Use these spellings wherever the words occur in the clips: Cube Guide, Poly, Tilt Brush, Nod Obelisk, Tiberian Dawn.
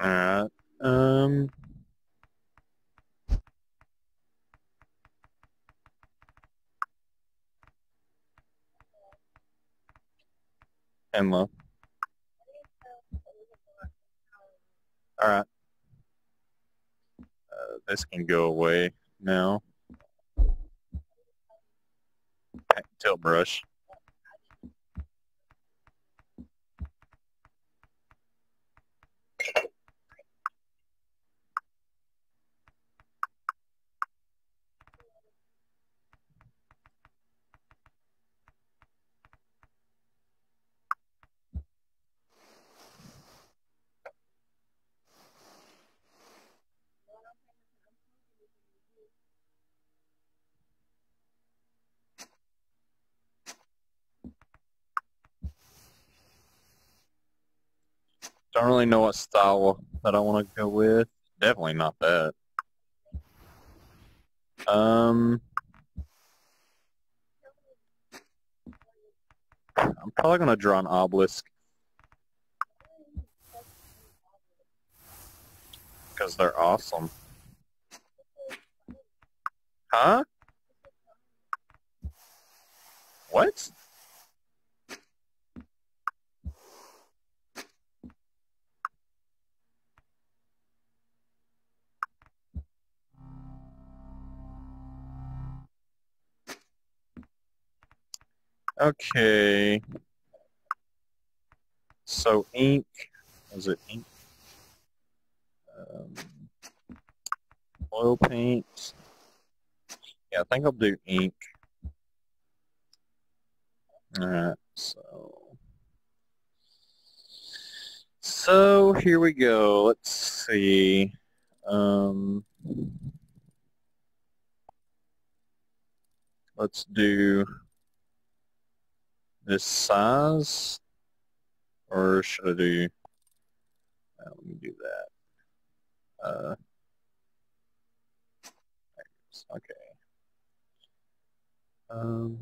Alright. And low. Alright. This can go away now. Tilt brush. I don't really know what style that I want to go with. Definitely not that. I'm probably going to draw an obelisk. Because they're awesome. Huh? What? Okay, so ink, was it ink? Oil paint, yeah, I think I'll do ink. Alright, so here we go, let's see, let's do this size, or should I do, let me do that, okay,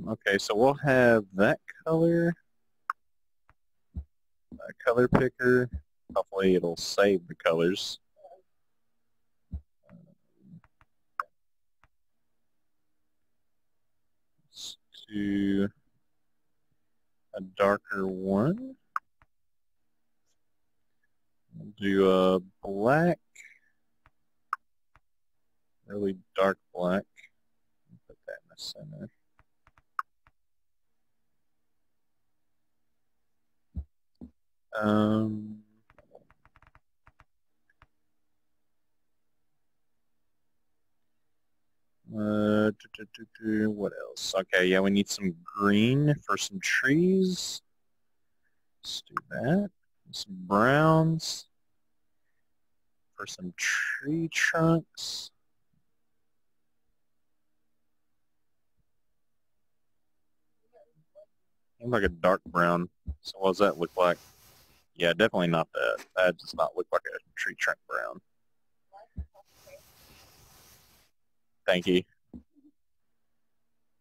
okay, so we'll have that color picker, hopefully it'll save the colors. Let's do a darker one. We'll do a black, really dark black. Put that in the center. What else? Okay, yeah, we need some green for some trees. Let's do that. Some browns for some tree trunks. Seems like a dark brown. So what does that look like? Yeah, definitely not that. That does not look like a tree trunk brown. Thank you.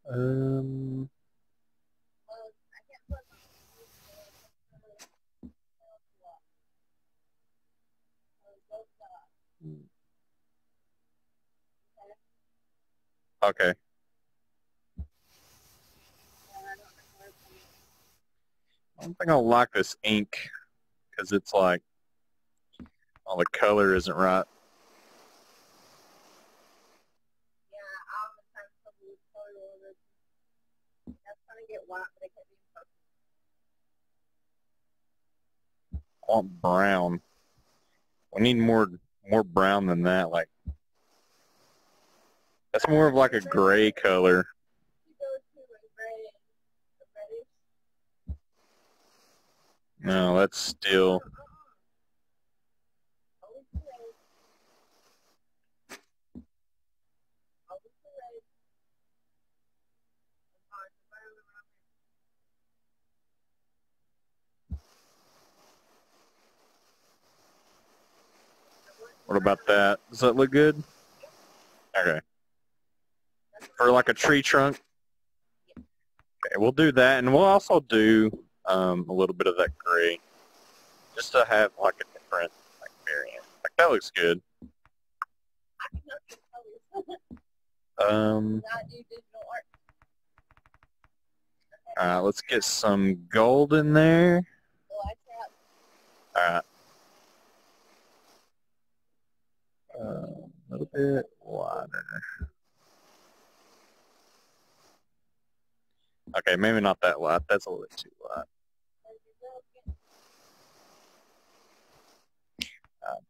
Okay. I don't think I'll like this ink because it's like all the color isn't right. I want brown. We need more brown than that. Like that's more of like a gray color. No, that's still. What about that? Does that look good? Okay. For like a tree trunk? Okay, we'll do that, and we'll also do a little bit of that gray, just to have like a different like, variant. That looks good. Let's get some gold in there. Alright. A little bit wider. Okay, maybe not that light. That's a little bit too light.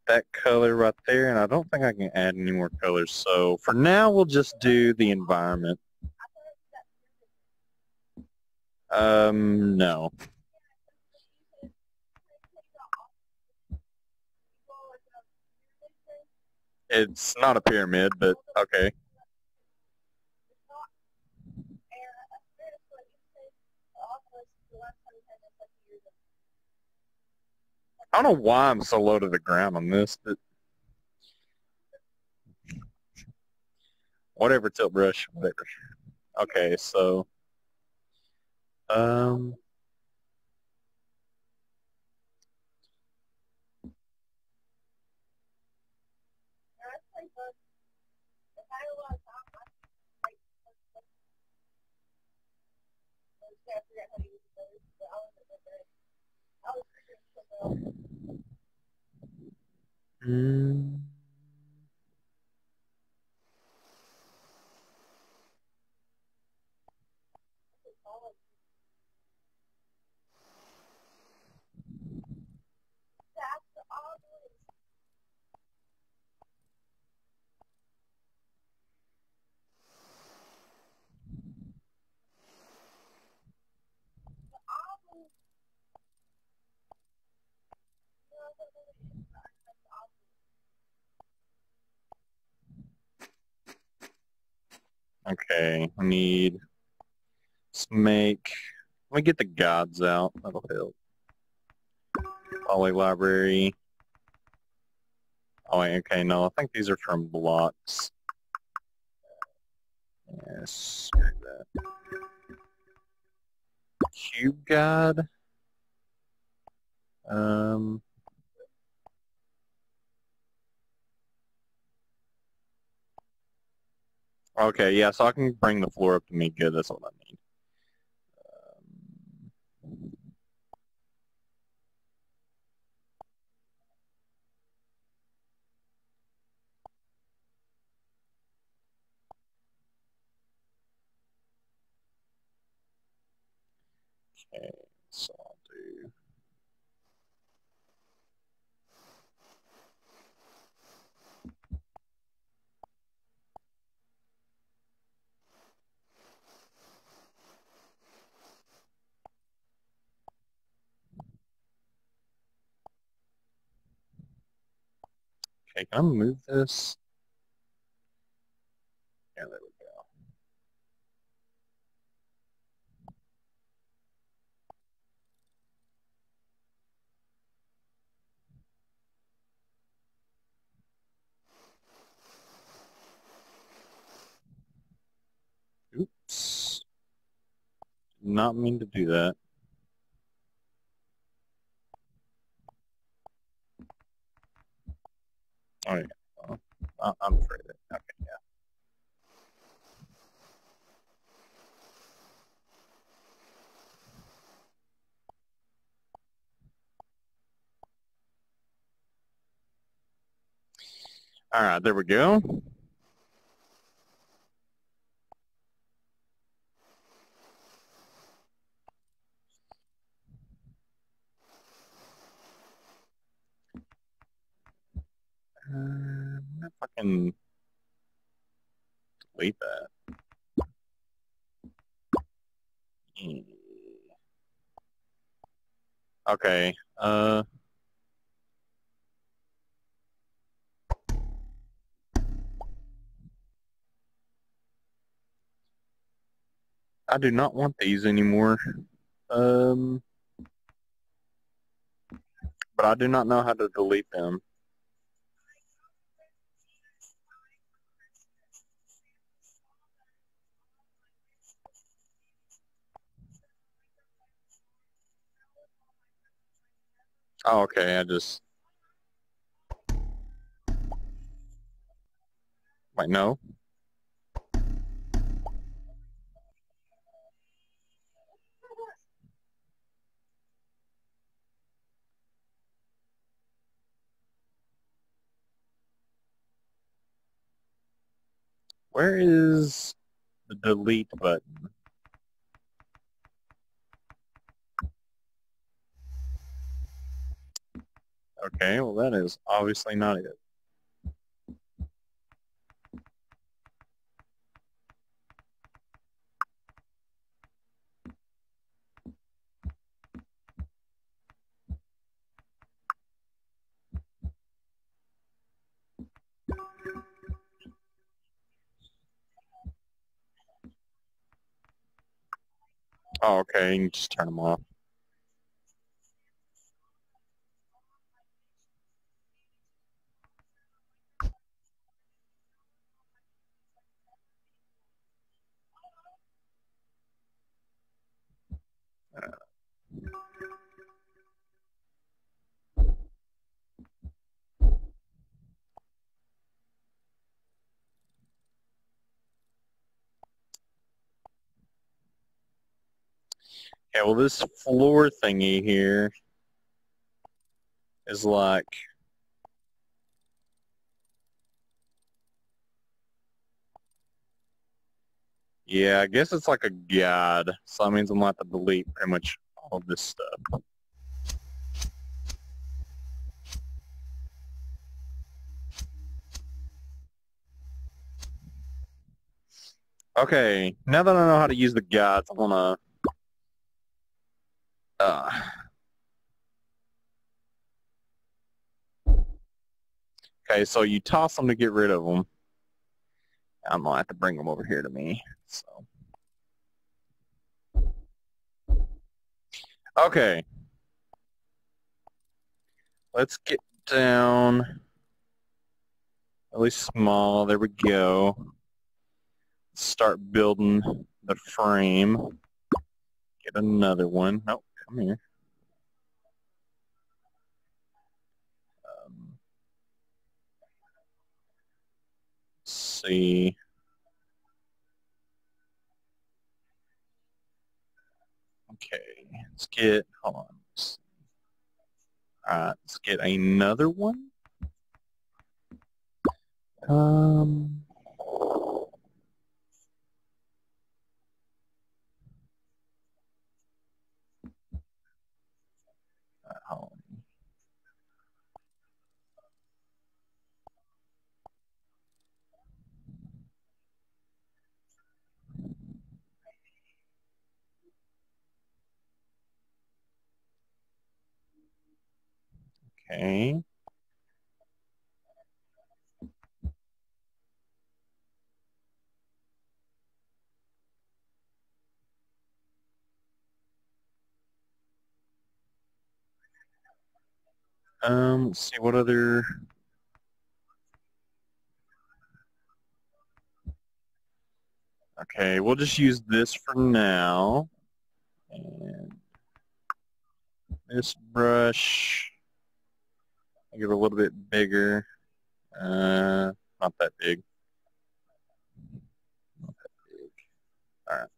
That color right there, and I don't think I can add any more colors. So for now, we'll just do the environment. No. It's not a pyramid, but okay. I don't know why I'm so low to the ground on this, but whatever, Tilt Brush, whatever. Okay, so okay, I need, let me get the gods out, that'll help. Poly library. Oh, okay, no, I think these are from blocks. Yes, that. Cube guide. Okay, yeah, so I can bring the floor up to me. Good, that's all I need. Okay, so I'll do... Okay, can I move this? Yeah, there we go. Oops. Did not mean to do that. Oh, yeah. Well, I'm afraid of it. Okay, yeah. All right, there we go. If I can delete that. Okay. I do not want these anymore. But I do not know how to delete them. Oh, okay, I just... Wait, no. Where is the delete button? Okay, well that is obviously not it. Oh, okay, you can just turn them off. Yeah, well, this floor thingy here is like yeah, I guess it's like a guide, so that means I'm going to have to delete pretty much all of this stuff. Okay, now that I know how to use the guides, I want to okay, so you toss them to get rid of them. I'm gonna have to bring them over here to me. So, okay, let's get down really small. There we go. Start building the frame. Get another one. Nope. Come here. Let's see. Okay, let's get, hold on. Alright, let's get another one. Okay. Let's see what other okay, we'll just use this for now. And this brush give it a little bit bigger. Not that big. Not that big. All right.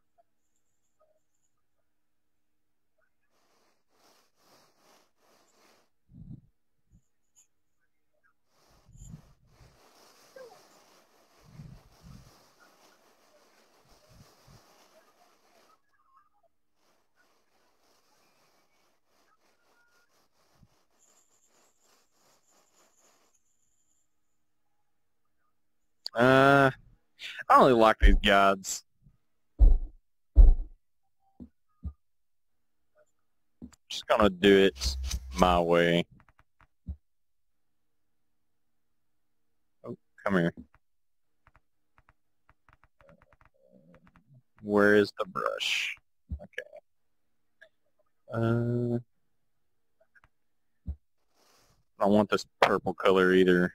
I don't really like these guides. Just gonna do it my way. Oh, come here. Where is the brush? Okay. I don't want this purple color either.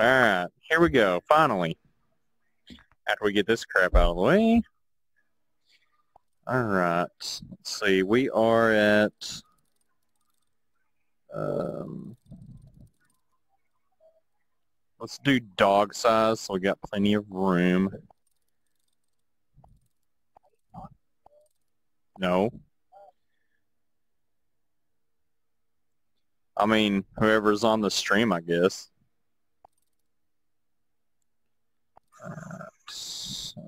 All right, here we go, finally. After we get this crap out of the way. All right, let's see, we are at... let's do dog size, so we got plenty of room. No. I mean, whoever's on the stream, I guess. So.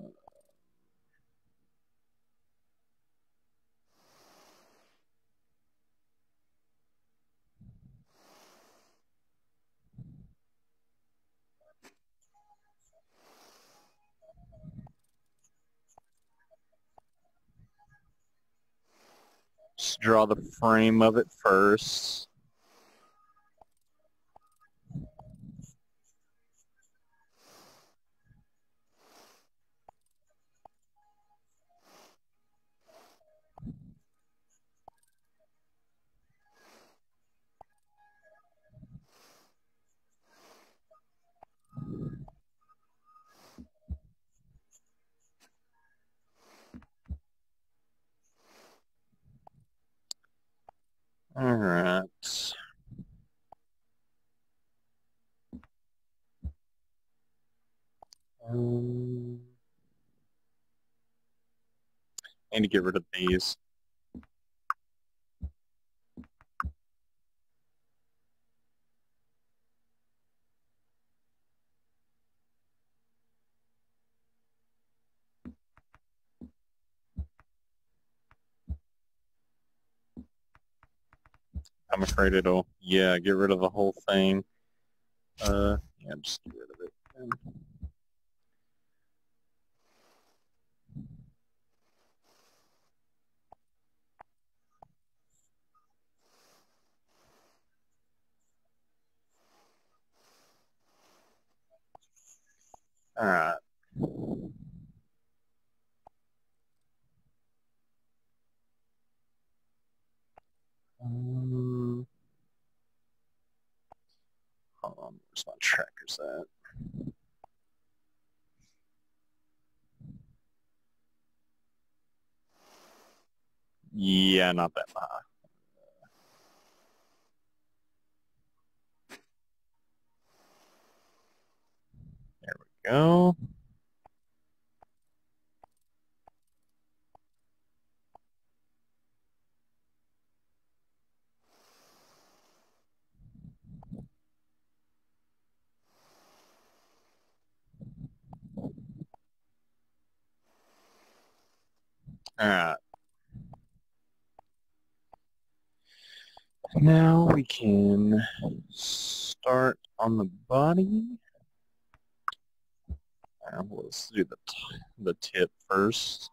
Just draw the frame of it first. All right. I need to get rid of these. I'm afraid it'll, yeah, get rid of the whole thing. Yeah, just get rid of it. All right. Hold on, where's my tracker's at? Yeah, not that high. There we go. All right. Now we can start on the body. Let's do the tip first.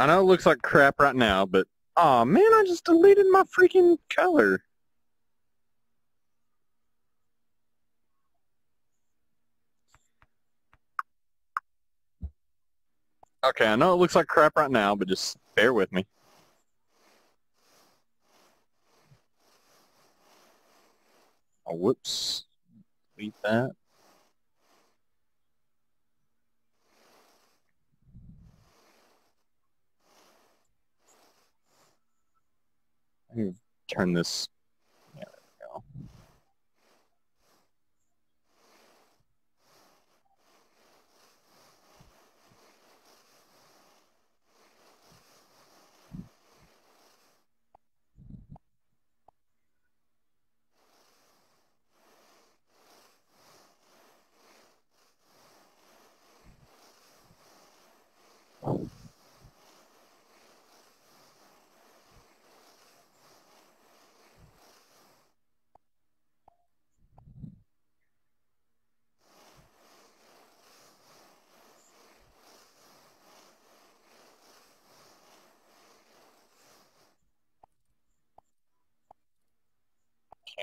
I know it looks like crap right now, but aw, man, I just deleted my freaking color. Okay, I know it looks like crap right now, but just bear with me. Oh, whoops. Delete that. I can turn this. Yeah, there we go.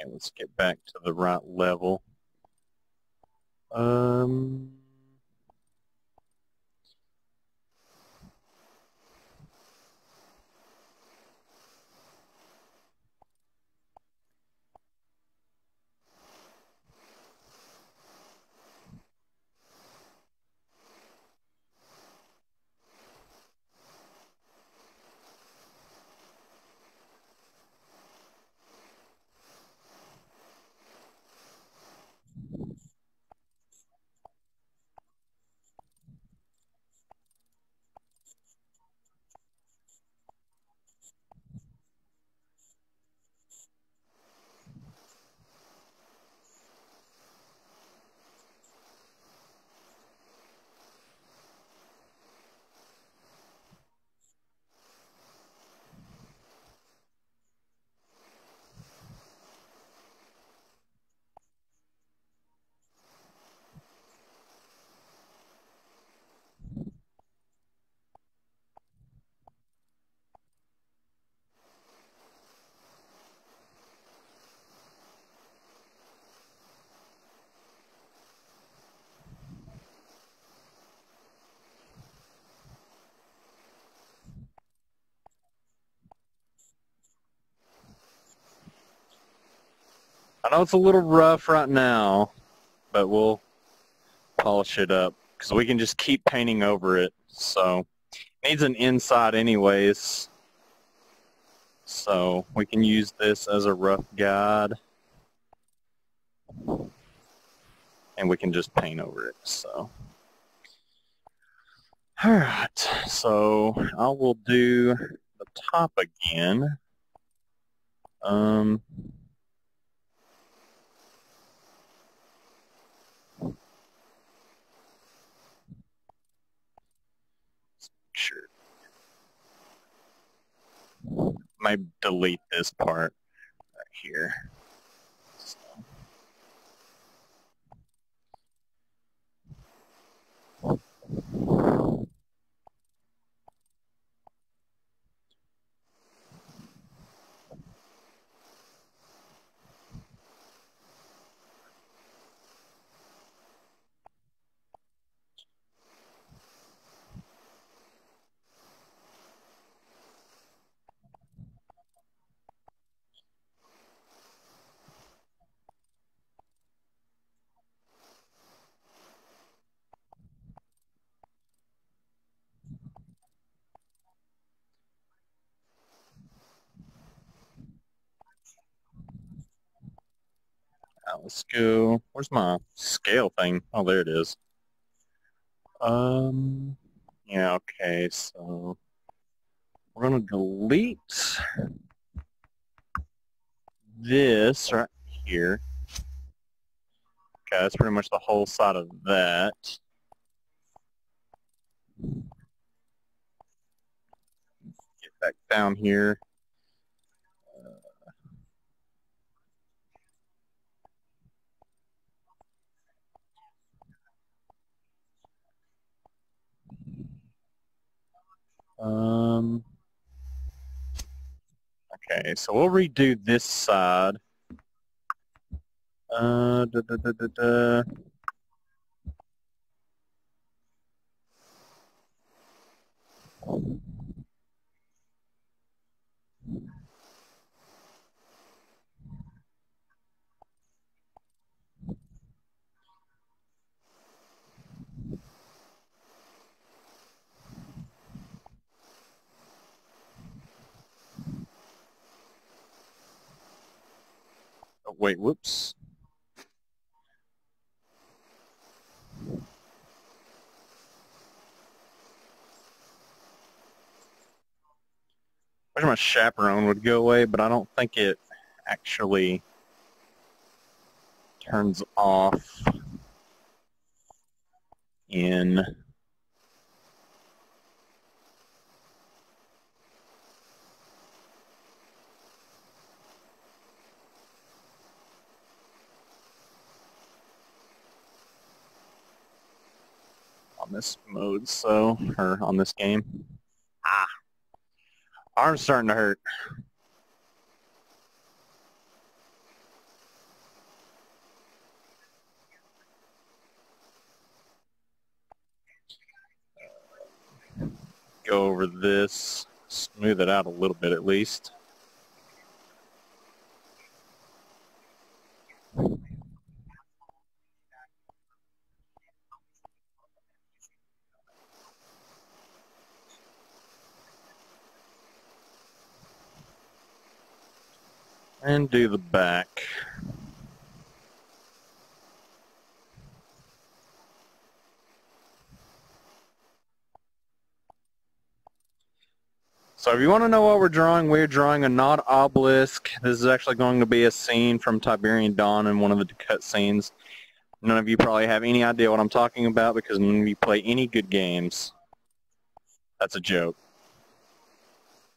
Okay, let's get back to the right level. I know it's a little rough right now, but we'll polish it up because we can just keep painting over it. So it needs an inside anyways, so we can use this as a rough guide, and we can just paint over it. So all right, so I will do the top again. Might delete this part right here. So. Let's go. Where's my scale thing? Oh, there it is. Yeah, okay, so we're going to delete this right here. Okay, that's pretty much the whole side of that. Get back down here. Okay, so we'll redo this side. wait, whoops. I wish my chaperone would go away, but I don't think it actually turns off in on this mode, so, or on this game. Ah. Arm's starting to hurt. Go over this, smooth it out a little bit at least. And do the back. So if you want to know what we're drawing a Nod Obelisk. This is actually going to be a scene from Tiberian Dawn in one of the cut scenes. None of you probably have any idea what I'm talking about because none of you play any good games. That's a joke.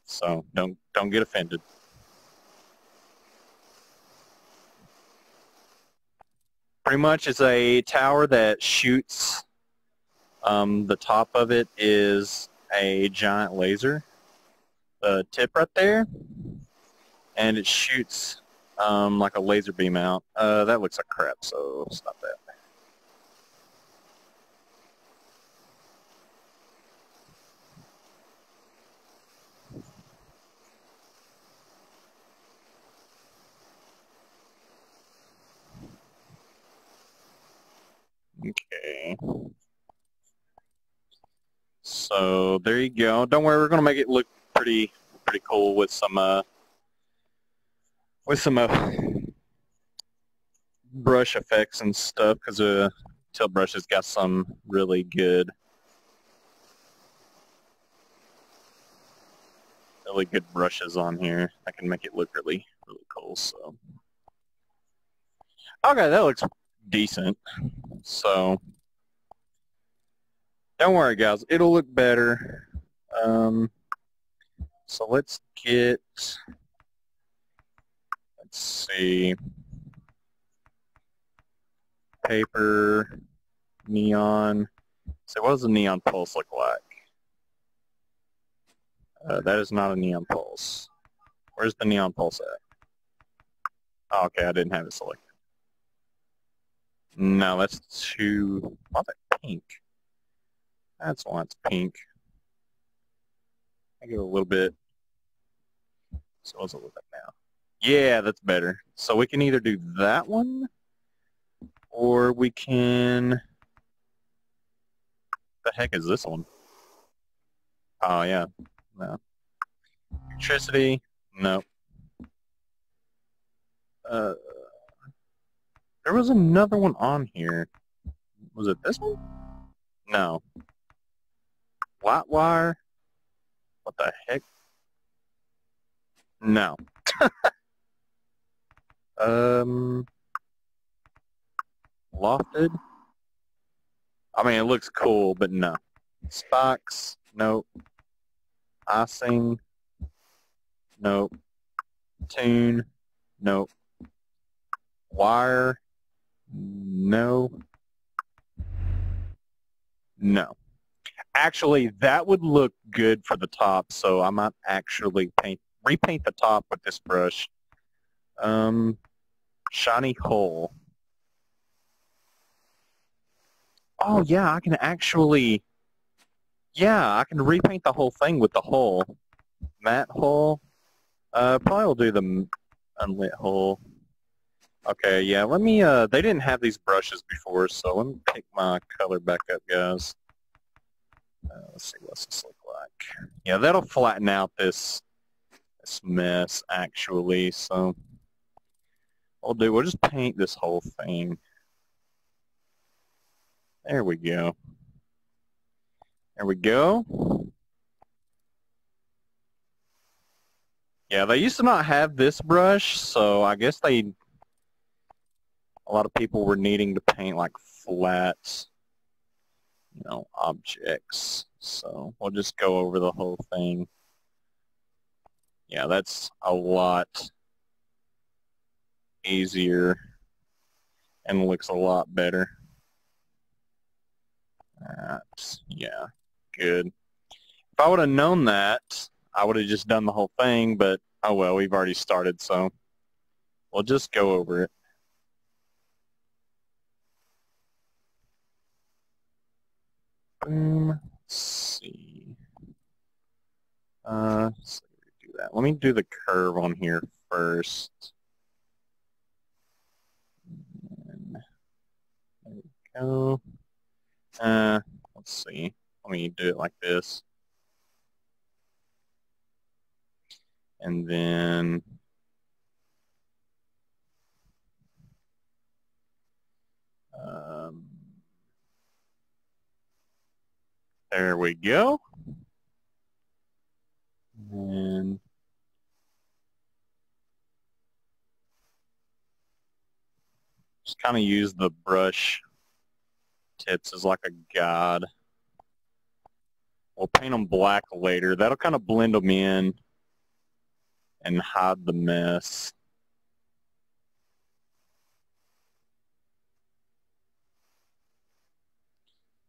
So don't get offended. Pretty much it's a tower that shoots, the top of it is a giant laser, the tip right there, and it shoots like a laser beam out. That looks like crap, so stop that. Okay, so there you go. Don't worry, we're gonna make it look pretty cool with some brush effects and stuff, because Tilt Brush has got some really good, brushes on here. I can make it look really cool. So okay, that looks decent. So don't worry, guys, it'll look better. So let's get, let's see, paper, neon. So what does the neon pulse look like? That is not a neon pulse. Where's the neon pulse at? Oh, okay, I didn't have it selected. No, that's too, oh, that's pink. That's why it's pink. I give it a little bit. So what's it look like now? Yeah, that's better. So we can either do that one, or we can, what the heck is this one? Oh yeah, no. Electricity, no. There was another one on here. Was it this one? No. Light wire? What the heck? No. Lofted? I mean, it looks cool, but no. Spikes? Nope. Icing? Nope. Tune? Nope. Wire? No. No. Actually, that would look good for the top, so I might actually repaint the top with this brush. Shiny hole. Oh, yeah, I can actually... Yeah, I can repaint the whole thing with the hole. Matte hole. Probably will do the unlit hole. Okay, yeah, let me, they didn't have these brushes before, so let me pick my color back up, guys. Let's see, what's this look like? Yeah, that'll flatten out this mess, actually, so. I'll do, we'll just paint this whole thing. There we go. There we go. Yeah, they used to not have this brush, so I guess they, a lot of people were needing to paint like flat, you know, objects. So we'll just go over the whole thing. Yeah, that's a lot easier and looks a lot better. Yeah, good. If I would have known that, I would have just done the whole thing, but oh well, we've already started, so we'll just go over it. Boom. Let's see. So do that. Let me do the curve on here first. And there we go. Let's see. Let me do it like this. And then there we go. And just kind of use the brush tips as like a guide. We'll paint them black later. That'll kind of blend them in and hide the mess.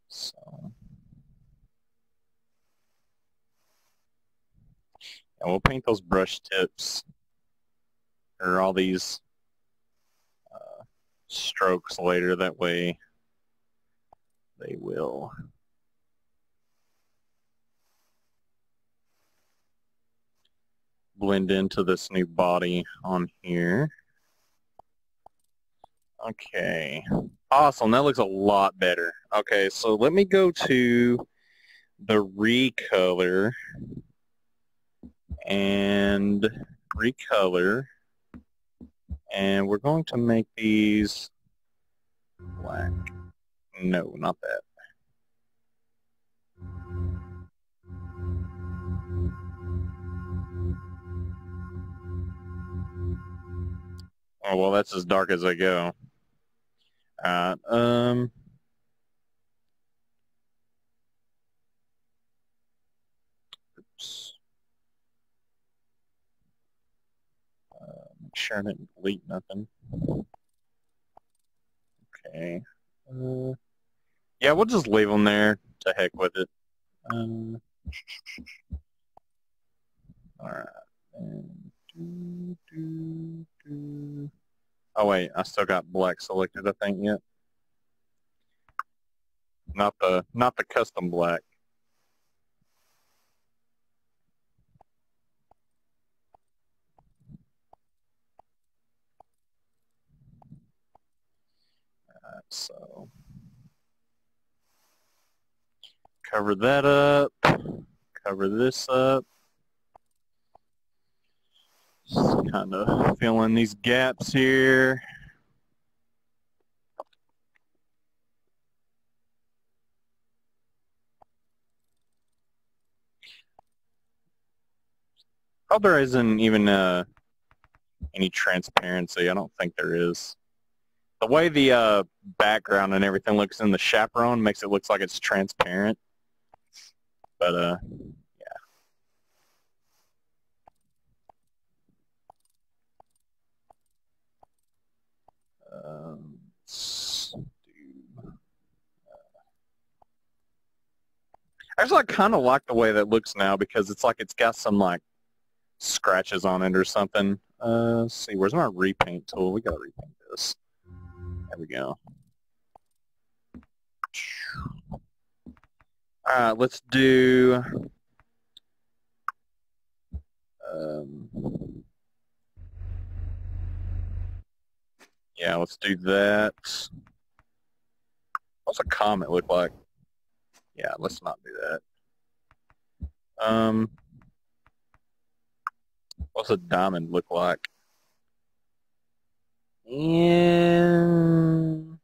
So, and we'll paint those brush tips or all these strokes later. That way, they will blend into this new body on here. Okay, awesome, that looks a lot better. Okay, so let me go to the recolor and recolor, and we're going to make these black. No, not that. Oh, well, that's as dark as I go. All right, oops. Make sure I didn't delete nothing. Okay. Yeah, we'll just leave them there. To heck with it. All right. And Oh wait, I still got black selected, I think, yet. Not the custom black. Alright, so cover that up, cover this up. Just kind of fill in these gaps here. Oh, there isn't even any transparency. I don't think there is. The way the background and everything looks in the chaperone makes it look like it's transparent. But let's do, actually, I kind of like the way that looks now because it's like it's got some like scratches on it or something. Let's see, where's my repaint tool? We gotta repaint this. There we go. All right, let's do. Yeah, let's do that. What's a comet look like? Yeah, let's not do that. What's a diamond look like? And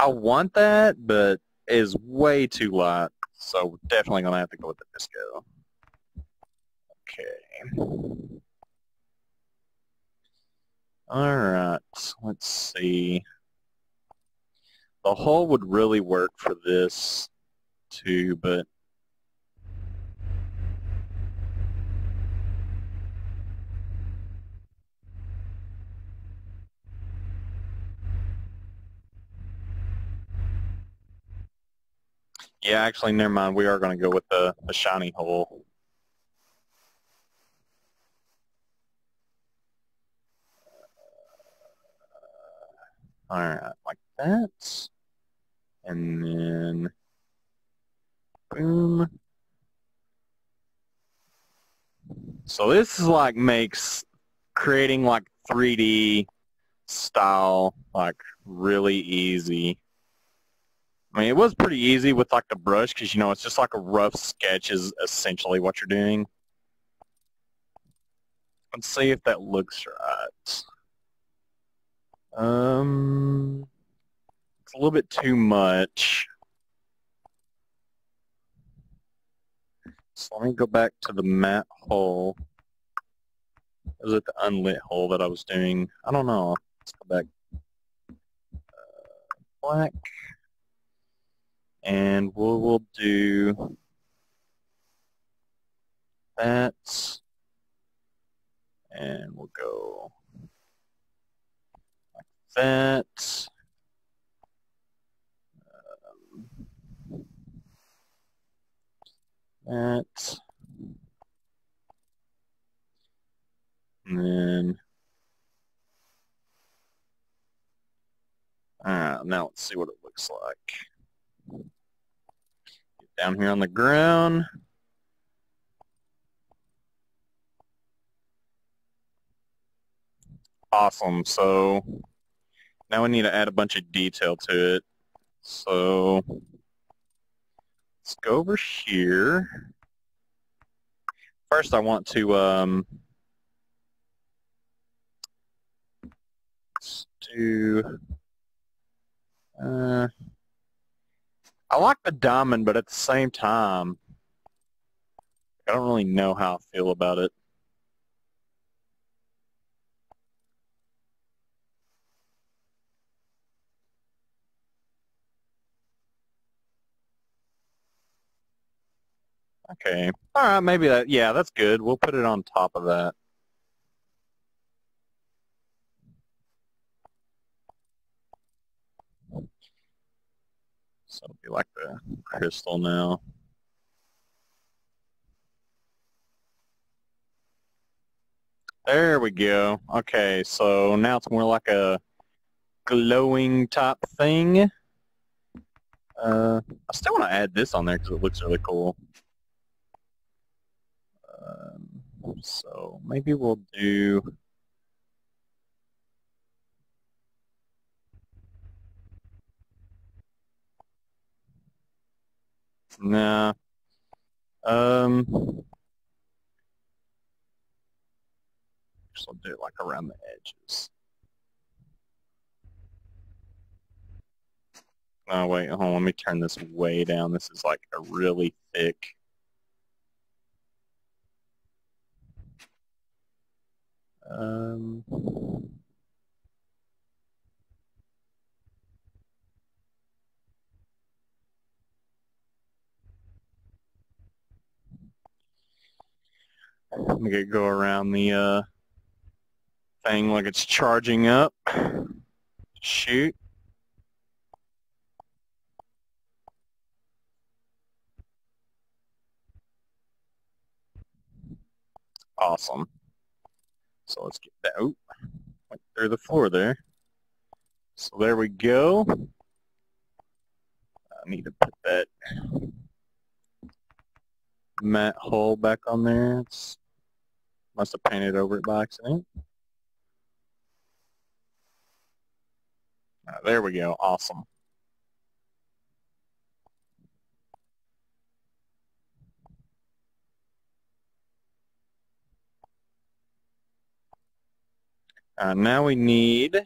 I want that, but it is way too light, so we're definitely going to have to go with the disco. Okay. Alright, let's see. The hull would really work for this too, but yeah, actually, never mind. We are going to go with the shiny hole. All right, like that. And then, boom. So this is like makes creating like 3D style like really easy. I mean, it was pretty easy with, like, the brush because, you know, it's just like a rough sketch is essentially what you're doing. Let's see if that looks right. It's a little bit too much. So let me go back to the matte hole. Was it the unlit hole that I was doing? I don't know. Let's go back. Black. And we'll do that, and we'll go like that. That, and then now let's see what it looks like. Get down here on the ground. Awesome. So now we need to add a bunch of detail to it. So let's go over here. First, I want to I like the diamond, but at the same time, I don't really know how I feel about it. Okay. All right, maybe that, yeah, that's good. We'll put it on top of that. So it'll be like the crystal now. There we go. Okay, so now it's more like a glowing type thing. I still want to add this on there because it looks really cool. So maybe we'll do... Nah. Just I'll do it like around the edges. Oh wait, hold on, let me turn this way down. This is like a really thick. I'm gonna go around the thing like it's charging up. Shoot. Awesome. So let's get that out right through the floor there. So there we go. I need to put that matte hole back on there. It's must have painted over it by accident. Right, there we go. Awesome. Now we need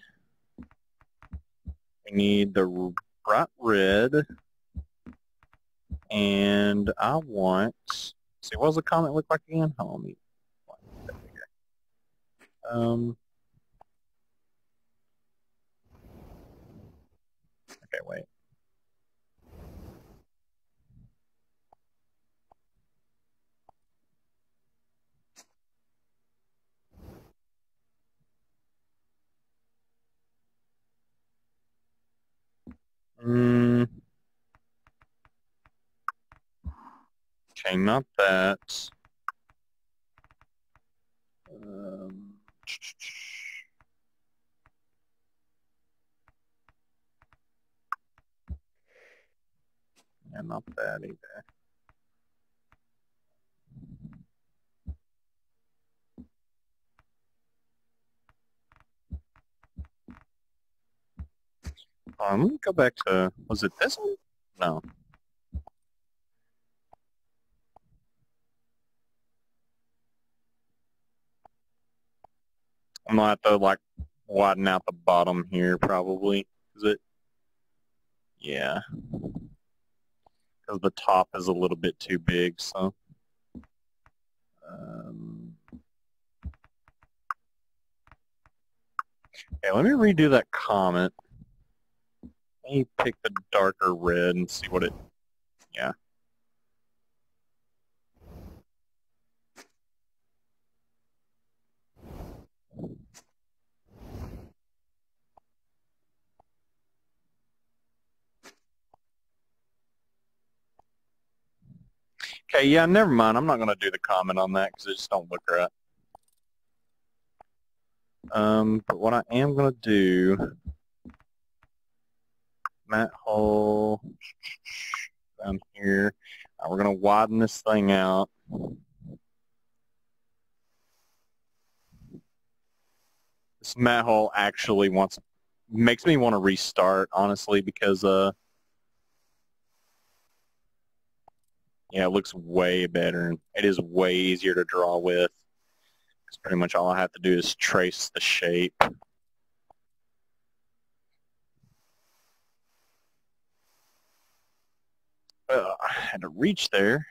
the bright red, and I want. See, what does the comment look like again? Hold on. Okay, wait. Okay, not that. Yeah, not that either. Let me go back to, was it this one? No. I'm gonna have to like widen out the bottom here probably. Is it? Yeah. Because the top is a little bit too big, so. Okay, let me redo that comment. Let me pick the darker red and see what it, yeah. Okay, yeah, never mind. I'm not going to do the comment on that because it just don't look right. But what I am going to do, mat hole down here. We're going to widen this thing out. This mat hole actually makes me want to restart, honestly, because yeah, it looks way better. It is way easier to draw with. Because pretty much all I have to do is trace the shape. I had to reach there.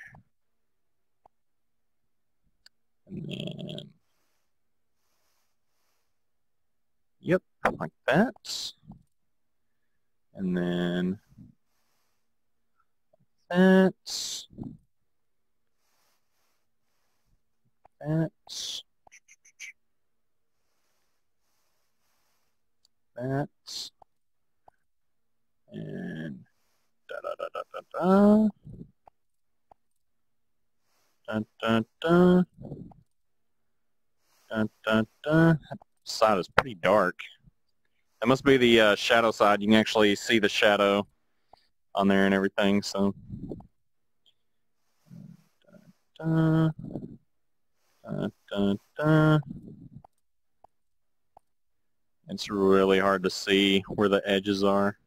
And then, yep, like that. And then that's, and da da da. Side is pretty dark. That must be the shadow side. You can actually see the shadow on there and everything, so. Da, da, da, da. It's really hard to see where the edges are.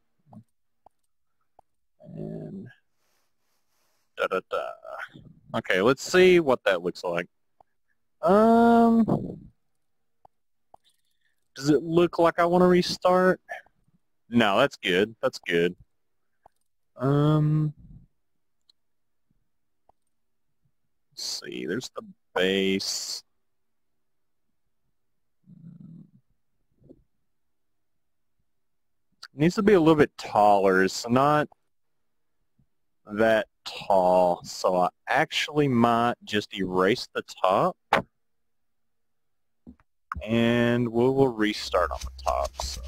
And da, da, da. Okay, let's see what that looks like. Does it look like I want to restart? No, that's good. That's good. Let's see, there's the base. It needs to be a little bit taller, so not that tall. So I actually might just erase the top, and we will restart on the top. So.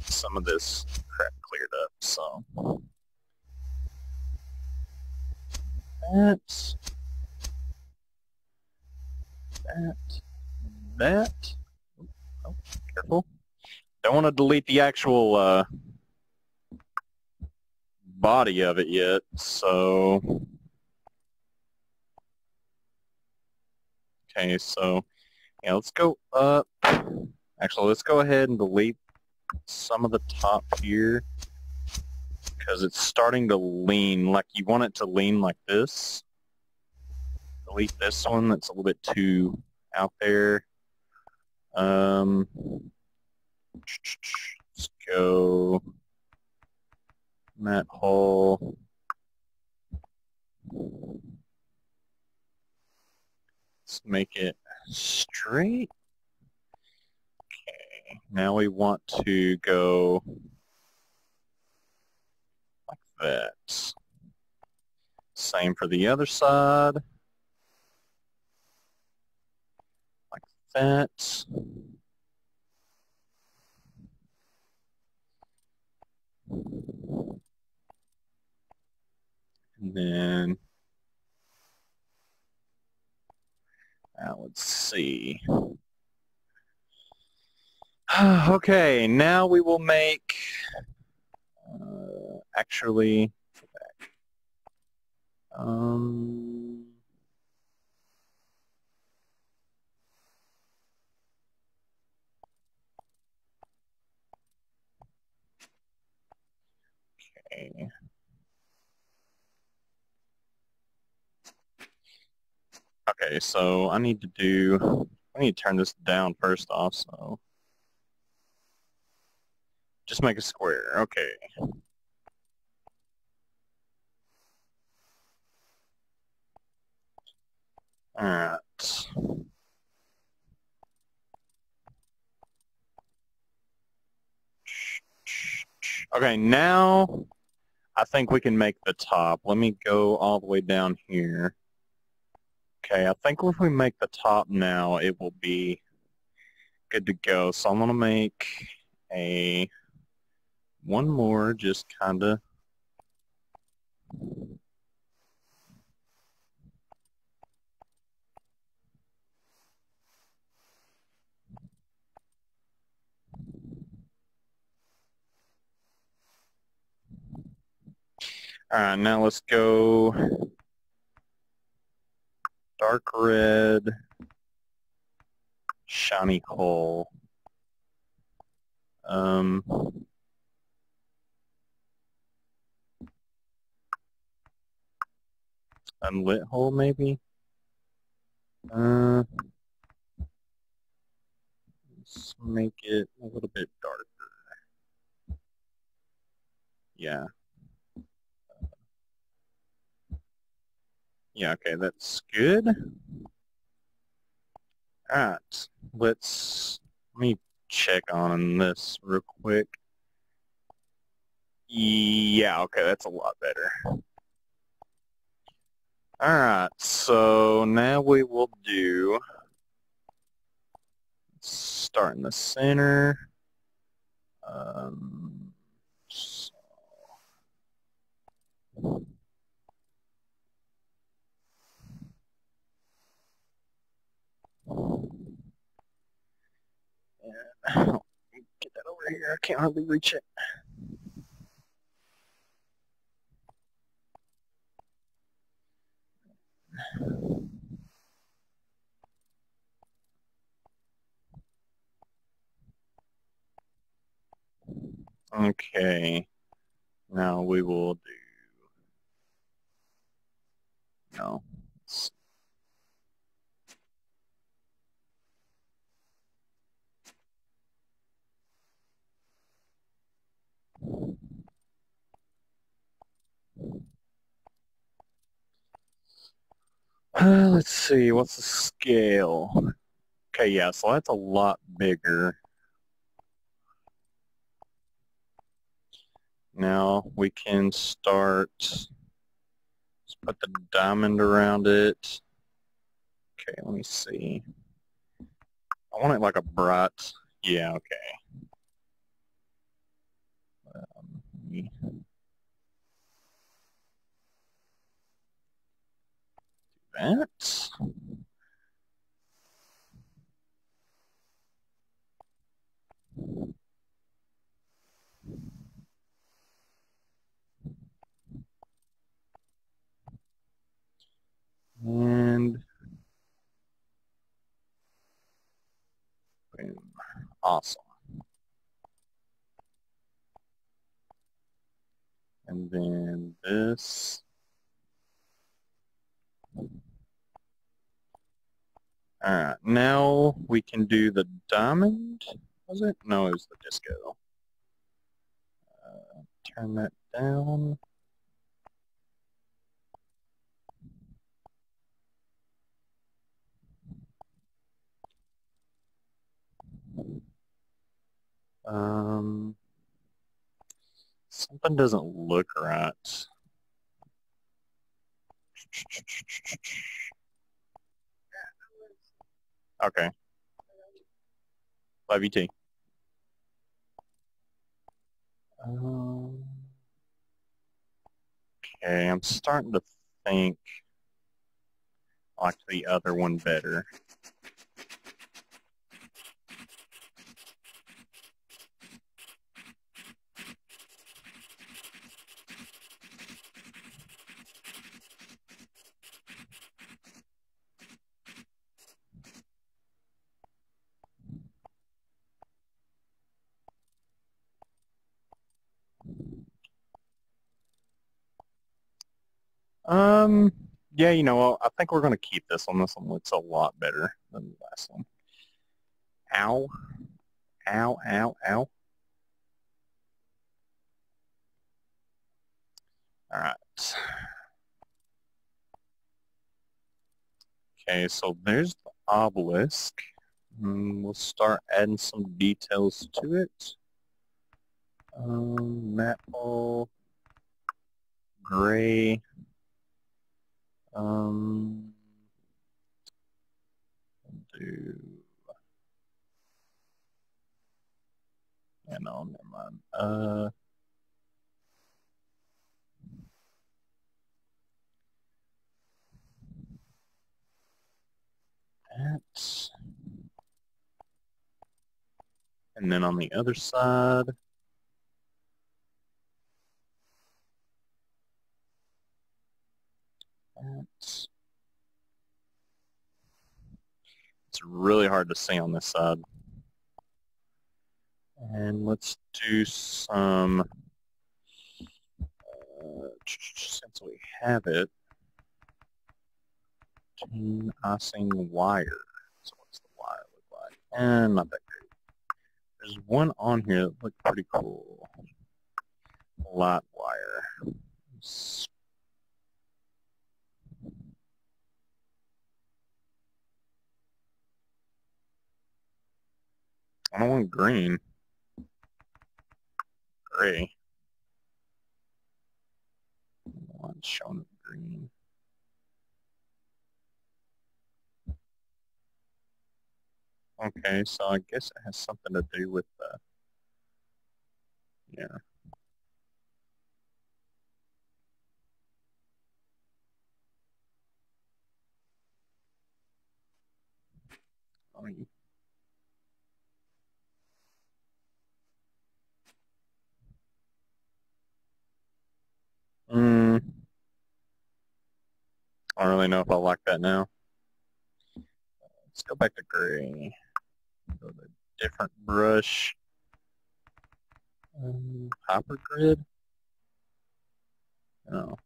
Some of this crap cleared up, so that. Oh, careful! Don't want to delete the actual body of it yet, so okay. So yeah, let's go up. Actually, let's go ahead and delete some of the top here because it's starting to lean. Like you want it to lean like this. delete this one. That's a little bit too out there. Let's go Matt Hall. Let's make it straight. Okay, now we want to go like that. Same for the other side. Like that. And then now let's see. Okay, now we will make actually okay. Okay, so I need to turn this down first off, so just make a square, okay. Alright. Okay, now I think we can make the top. Let me go all the way down here. Okay, I think if we make the top now, it will be good to go. So I'm going to make a one more, just kind of. All right, now let's go dark red, shiny coal. Unlit hole, maybe? Let's make it a little bit darker. Yeah. Yeah, okay, that's good. Alright, let me check on this real quick. Yeah, okay, that's a lot better. Alright, so now we will do, start in the center. So. Yeah. Get that over here, I can't hardly reach it. Okay, now we will do, no, let's see. Let's see, what's the scale? Okay, yeah, so that's a lot bigger. Now we can start, let's put the diamond around it. Okay, let me see. I want it like a bright, yeah, okay. That. And boom. Awesome. And then this. All right, now we can do the diamond, was it? No, it was the disco. Turn that down. Something doesn't look right. Okay. Love you too. Okay, I'm starting to think I like the other one better. Yeah, you know, I think we're going to keep this one. This one looks a lot better than the last one. Ow. Ow, ow, ow. All right. Okay, so there's the obelisk. We'll start adding some details to it. Maple, gray. Never mind. That. And then on the other side. It's really hard to see on this side. And let's do some, since we have it, icing wire. So what's the wire look like? And not that great. There's one on here that looked pretty cool. Light wire. I don't want green. Gray. Oh, it's showing green. Okay, so I guess it has something to do with the... Yeah. Oh, you... I don't really know if I like that now. Let's go back to gray. Go to a different brush. Hopper grid? No.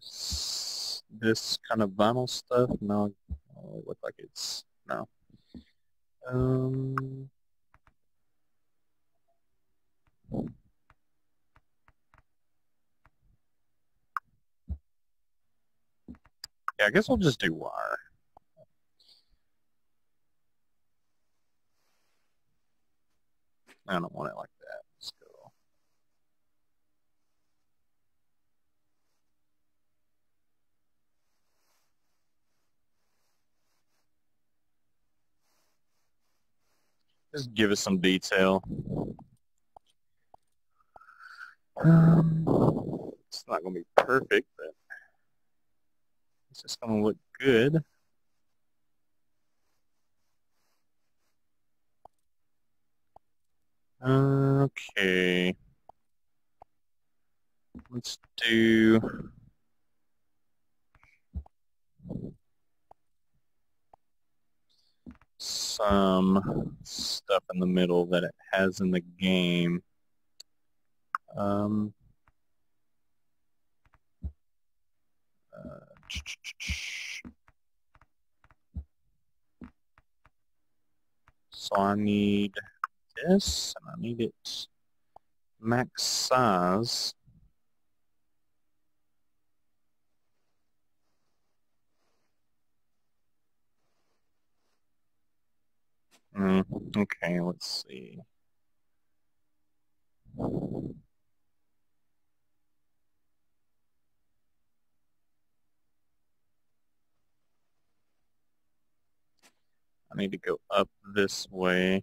This kind of vinyl stuff? No. Oh, it looks like it's... No. Yeah, I guess we'll just do wire. I don't want it like that. Let's go. Just give us some detail. It's not going to be perfect, but... It's just going to look good. Okay. Let's do... some stuff in the middle that it has in the game. So I need this, and I need it max size. Okay, let's see. I need to go up this way.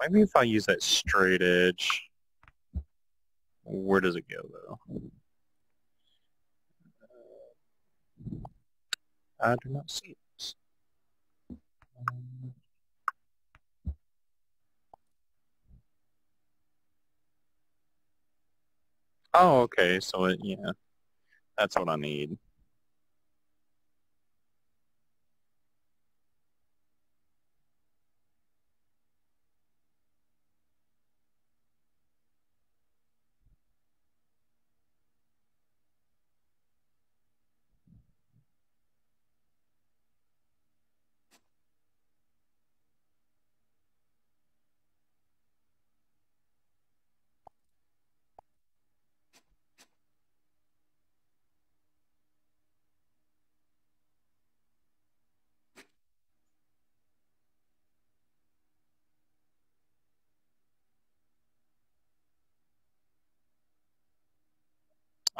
Maybe if I use that straight edge. Where does it go, though? I do not see it. Oh, okay, so it, yeah, that's what I need.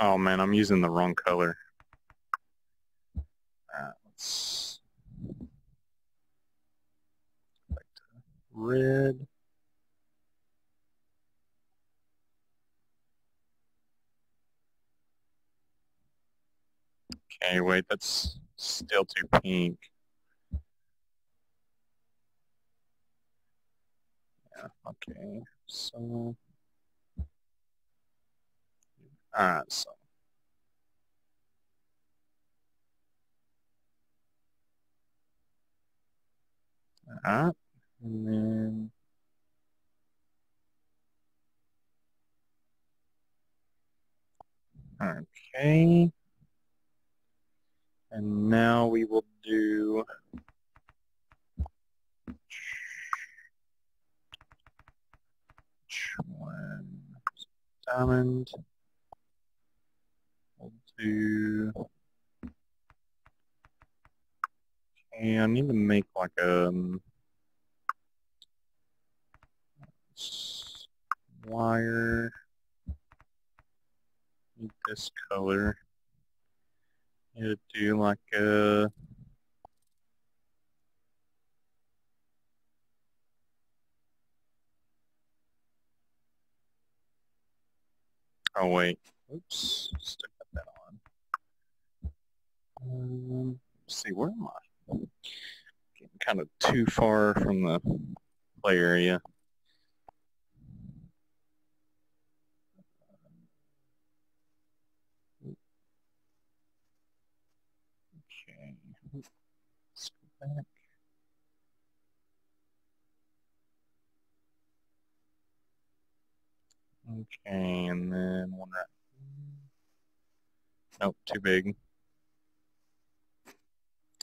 Oh man, I'm using the wrong color. Alright, let's back to red. Okay, wait, that's still too pink. Yeah, okay, so. Alright, so alright, and then okay, and now we will do one diamond. Okay, I need to make like a wire. Need this color. I need to do like a oh wait, oops, stuck that on. Let's see, where am I? Getting kind of too far from the play area. Okay, let's go back. Okay, and then one right. Nope, too big.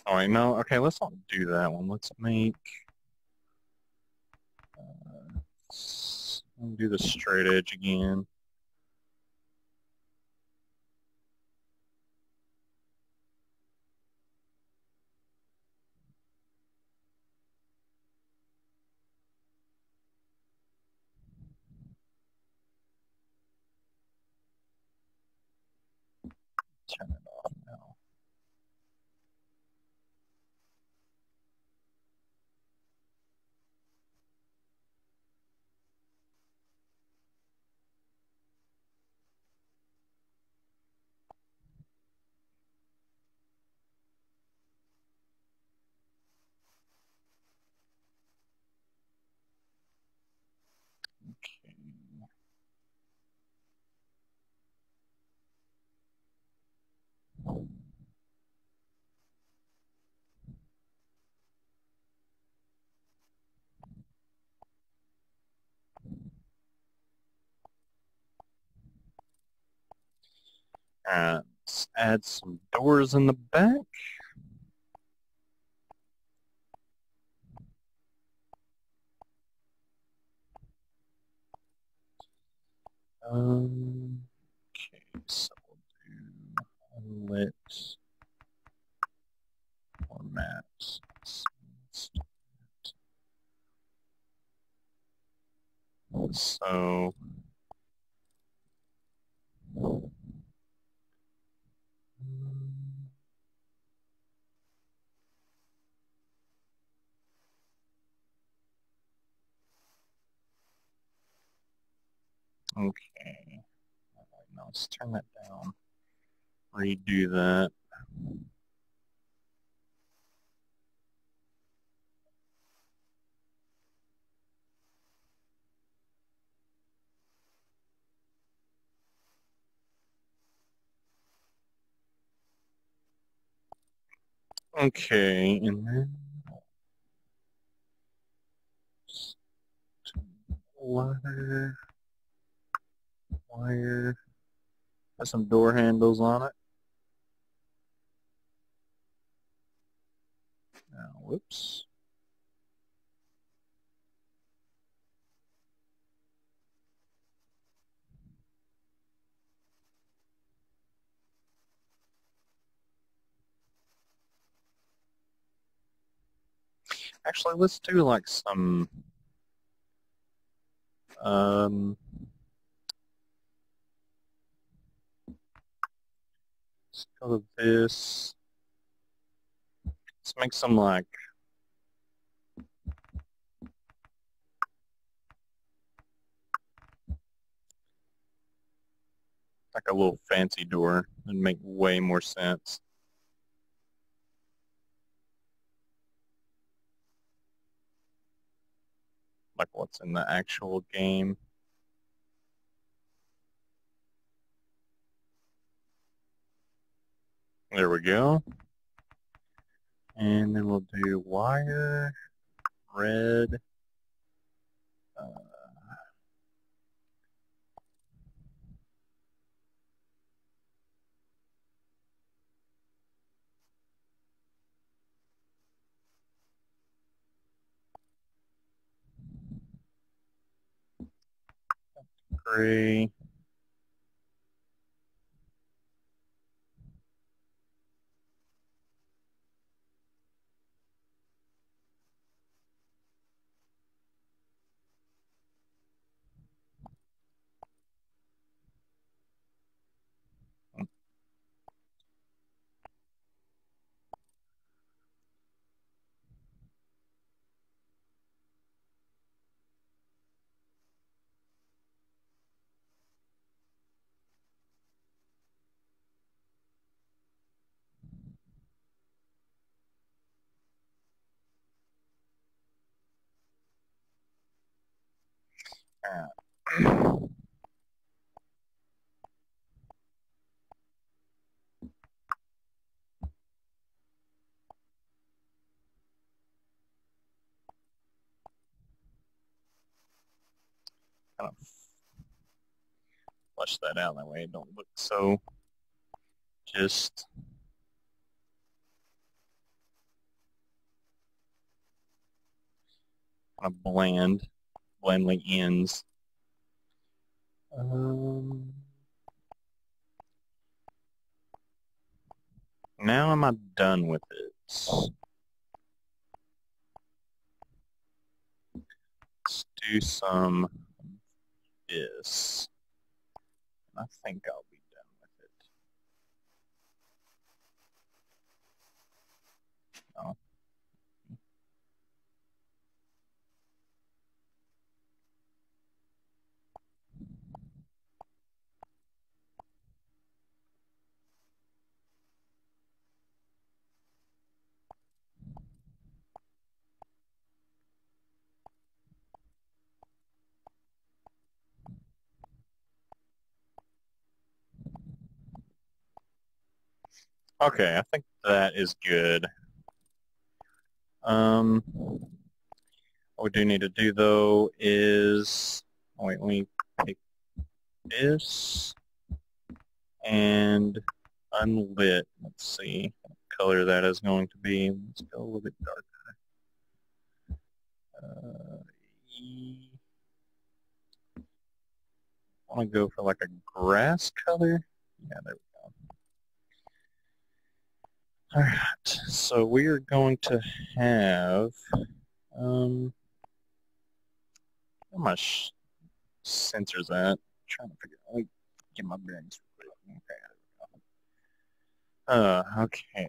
All right, no, okay, let's not do that one. Let's make, let's do the straight edge again. Turn it off now. Let's add some doors in the back. Okay, so we'll do let's formats. So okay, now let's turn that down, redo that. Okay, and then just wire, got some door handles on it. Now, whoops. Actually, let's do like some let's go to this. Let's make some like a little fancy door and make way more sense. Like what's in the actual game. There we go. And then we'll do wire, red. Gray. Kind of flush that out that way it don't look so just kind of bland. Blending ends. Now am I done with it? Let's do some of this. I think I'll be done with it. No. Okay, I think that is good. What we do need to do though is, wait, let me take this and unlit. Let's see what color that is going to be. Let's go a little bit darker. I'll go for like a grass color. Yeah, there we go. All right, so we are going to have, where my sensors at? I'm trying to figure out, get my bearings. Okay, there we go. Okay.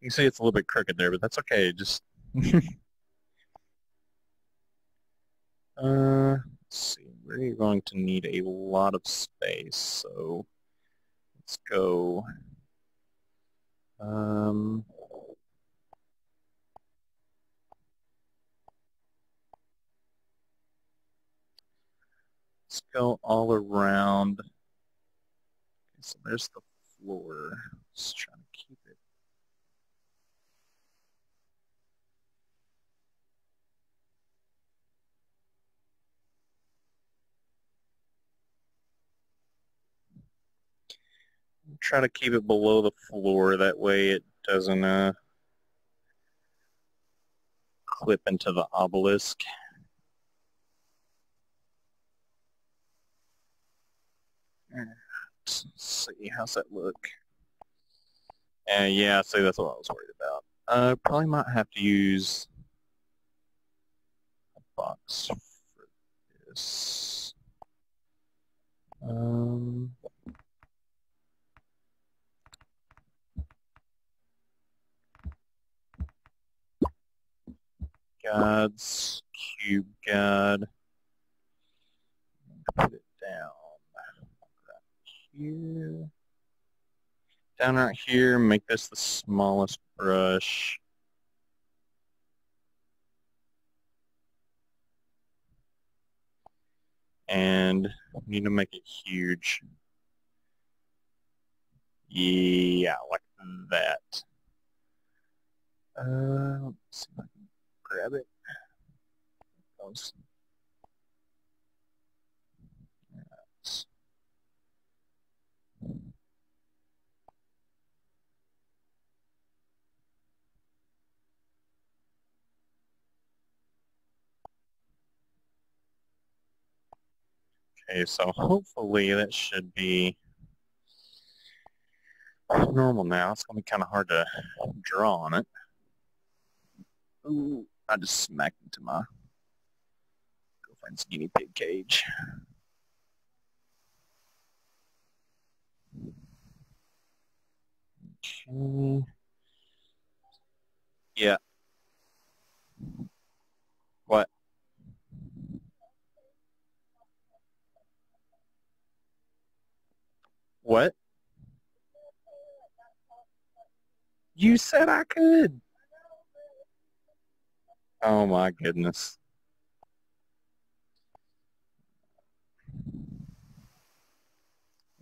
You can see it's a little bit crooked there, but that's okay. Just let's see. We're going to need a lot of space, so let's go. Let's go all around. Okay, so there's the floor. Let's try to keep it. Try to keep it below the floor, that way it doesn't clip into the obelisk. All right, let's see, how's that look? Yeah, see, that's what I was worried about. Probably might have to use a box for this. Guides, Cube Guide. Put it down right here. Down right here, make this the smallest brush. And we need to make it huge. Yeah, like that. Let's see if I can grab it. Okay, so hopefully that should be normal now. It's going to be kind of hard to draw on it. Ooh. I just smacked into my girlfriend's guinea pig cage. Okay. Yeah. What? What? You said I could. Oh my goodness.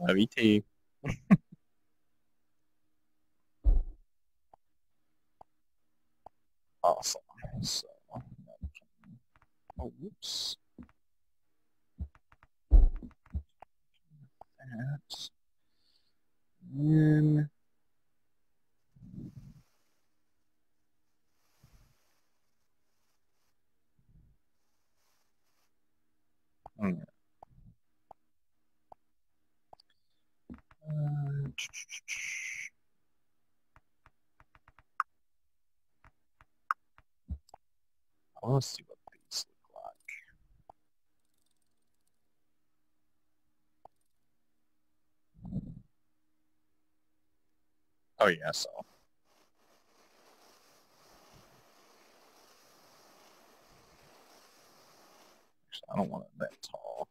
Love you too. Awesome. So, oh, whoops. That. And I want to see what these look like. Oh yeah, so. Actually, I don't want it that tall.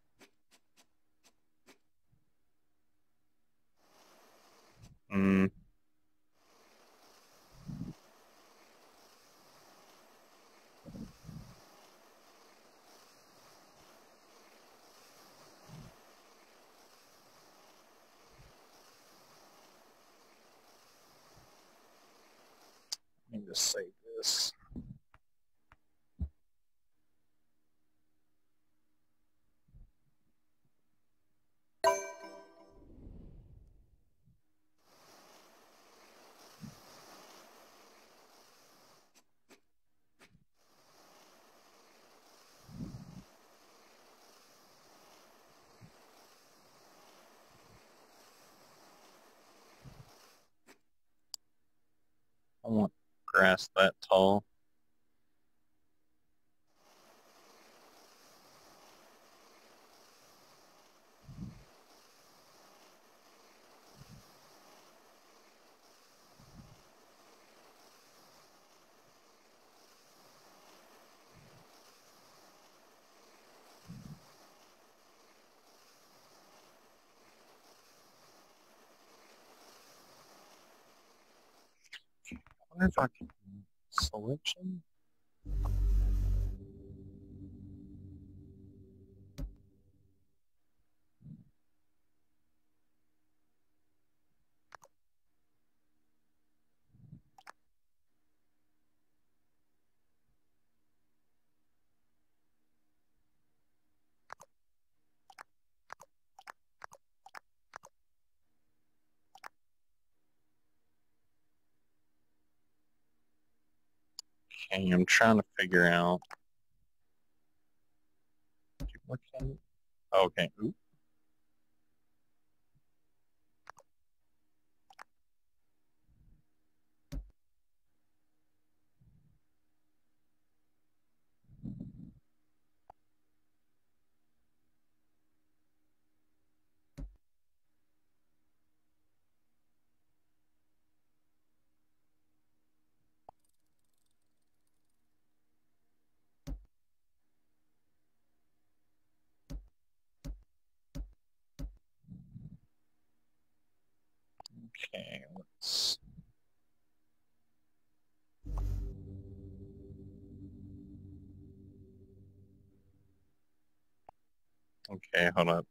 Let me just save this. grass that tall. I wonder if I can selection. I'm trying to figure out. Duplicate. Okay. Oop. Okay, let's... Okay, hold up.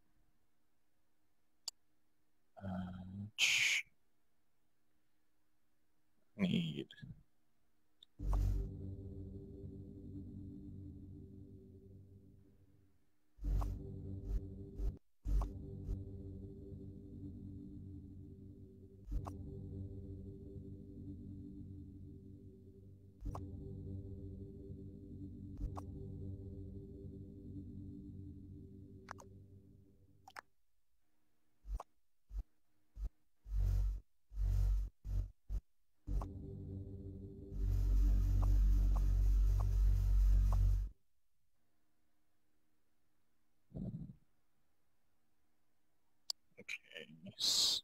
Need... So,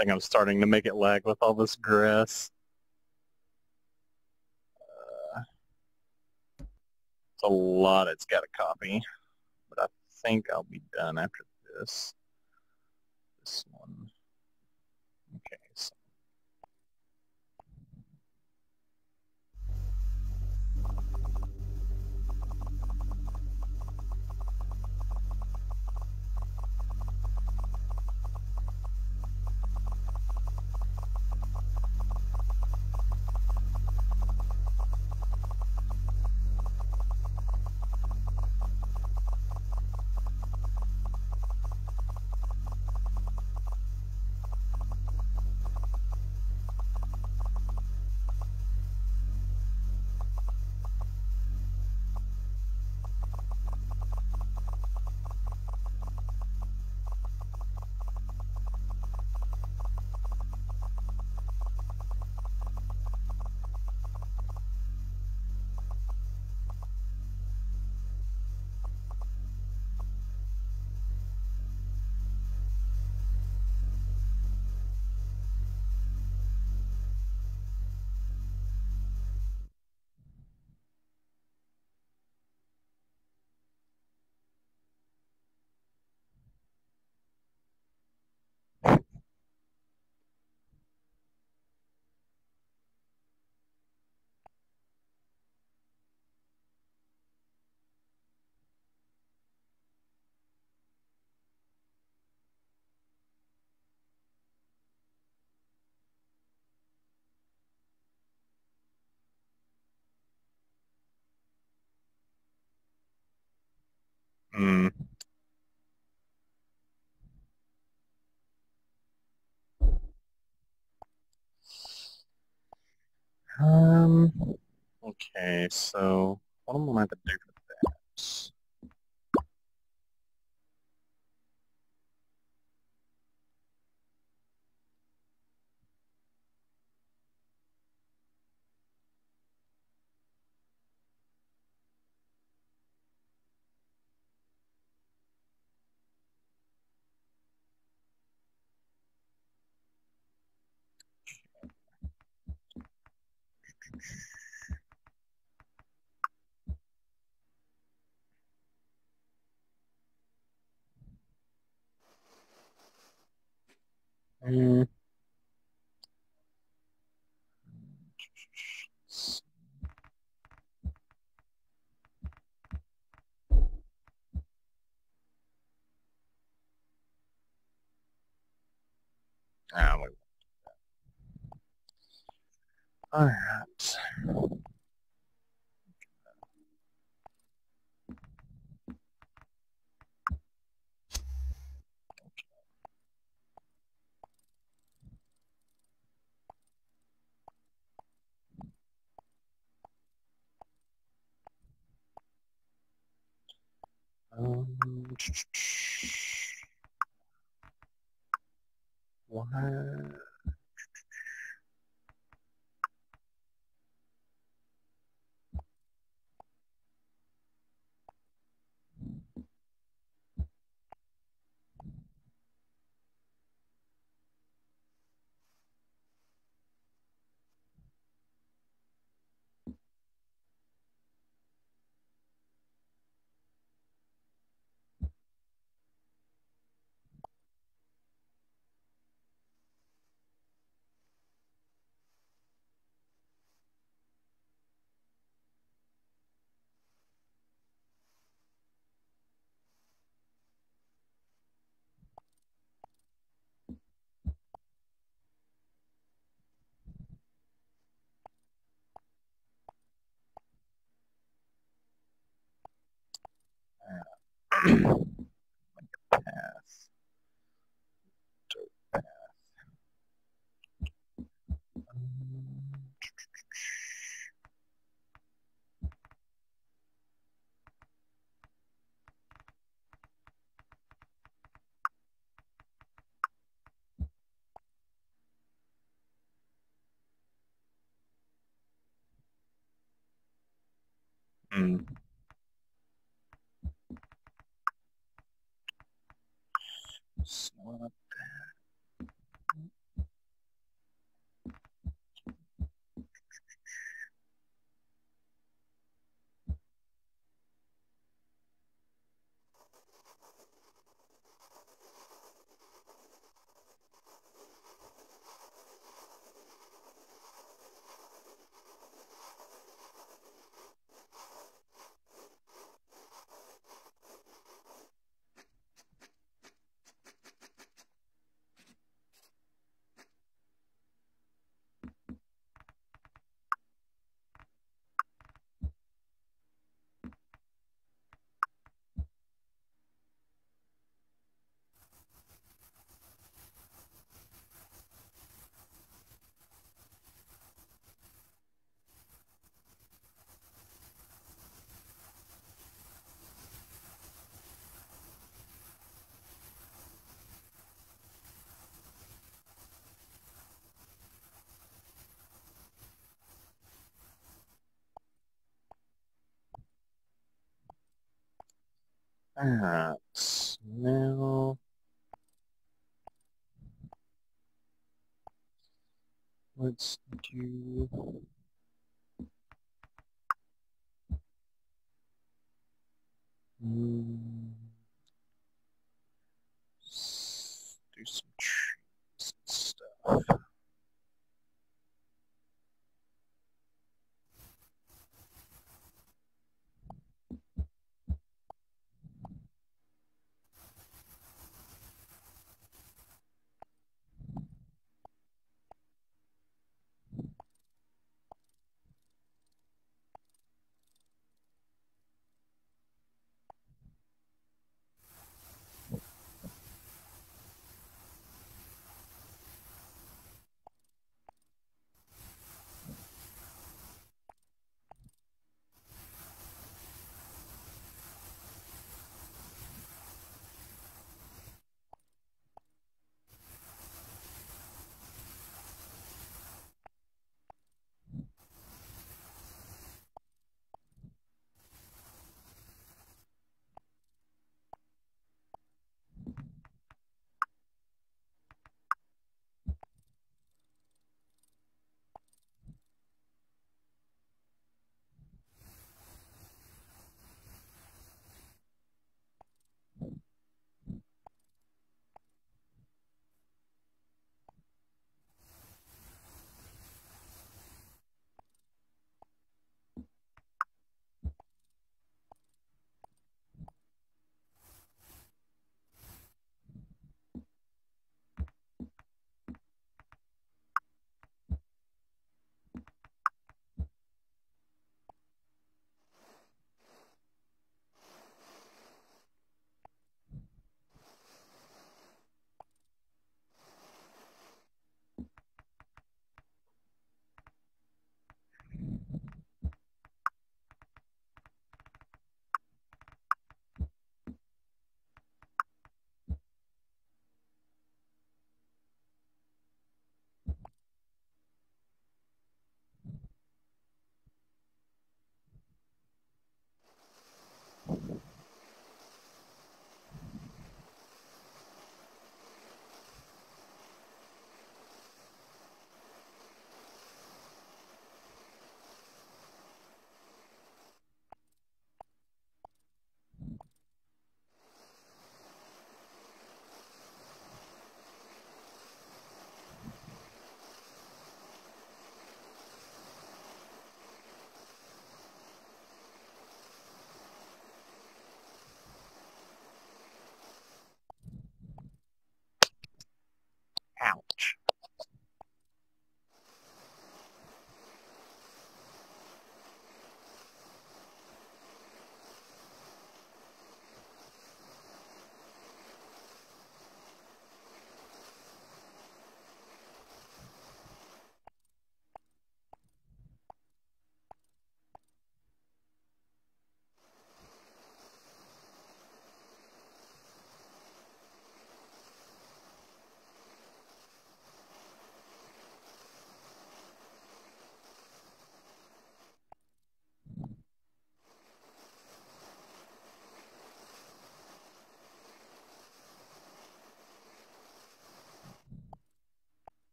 think I'm starting to make it lag with all this grass. It's a lot it's got to copy, but I think I'll be done after this. This one. Okay. So. Okay, so what am I going to do for that? All right. What? Like a path. Dirt path. Slap that. that. Now, let's do... Let's do some trees and stuff.